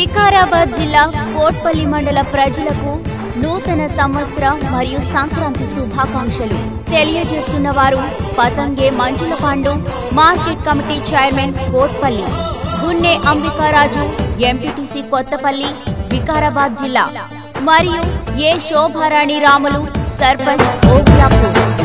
వికారాబాద్ జిల్లా కోట్ పల్లి మండల ప్రజలకు నూతన సంవత్సరం మరియు సంక్రాంతి శుభాకాంక్షలు తెలియజేస్తున్న వారు Patange Manjula Pandu, market committee chairman Kotpalli, Gunne Ambikaraju, MPTC Kothapalli Vikarabad జిల్లా మరియు ఏ శోభారాణి రాములు, సర్పంచ్ ఓబులాపూర్।